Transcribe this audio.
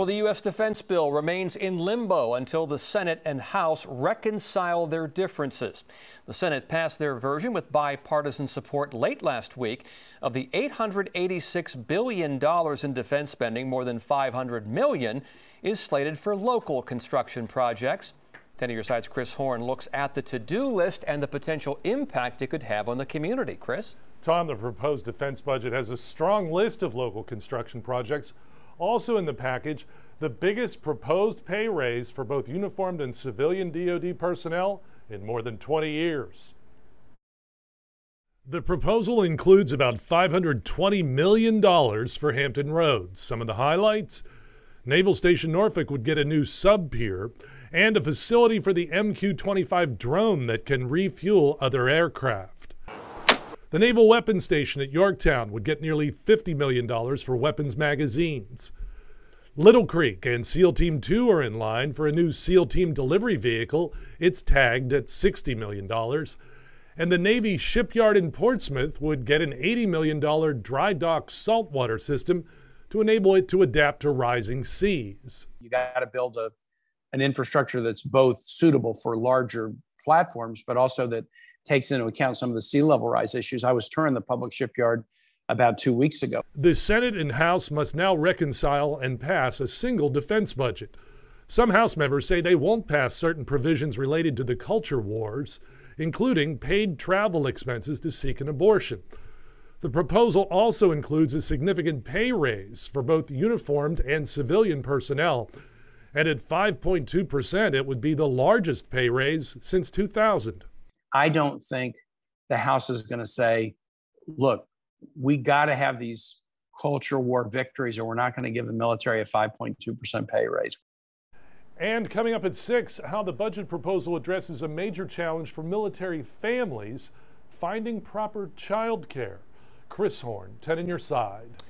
Well, the U.S. defense bill remains in limbo until the Senate and House reconcile their differences. The Senate passed their version with bipartisan support late last week of the $886 billion in defense spending. More than $500 million is slated for local construction projects. 10 of Your Side's Chris Horn looks at the to-do list and the potential impact it could have on the community. Chris? Tom, the proposed defense budget has a strong list of local construction projects. Also in the package, the biggest proposed pay raise for both uniformed and civilian DoD personnel in more than 20 years. The proposal includes about $520 million for Hampton Roads. Some of the highlights: Naval Station Norfolk would get a new sub-pier and a facility for the MQ-25 drone that can refuel other aircraft. The Naval Weapons Station at Yorktown would get nearly $50 million for weapons magazines. Little Creek and SEAL Team 2 are in line for a new SEAL Team delivery vehicle. It's tagged at $60 million. And the Navy shipyard in Portsmouth would get an $80 million dry dock saltwater system to enable it to adapt to rising seas. You got to build an infrastructure that's both suitable for larger platforms, but also that takes into account some of the sea level rise issues. I was touring the public shipyard about 2 weeks ago. The Senate and House must now reconcile and pass a single defense budget. Some House members say they won't pass certain provisions related to the culture wars, including paid travel expenses to seek an abortion. The proposal also includes a significant pay raise for both uniformed and civilian personnel, and at 5.2%, it would be the largest pay raise since 2000. I don't think the House is going to say, look, we got to have these culture war victories or we're not going to give the military a 5.2% pay raise. And coming up at 6, how the budget proposal addresses a major challenge for military families: finding proper child care. Chris Horn, 10 on Your Side.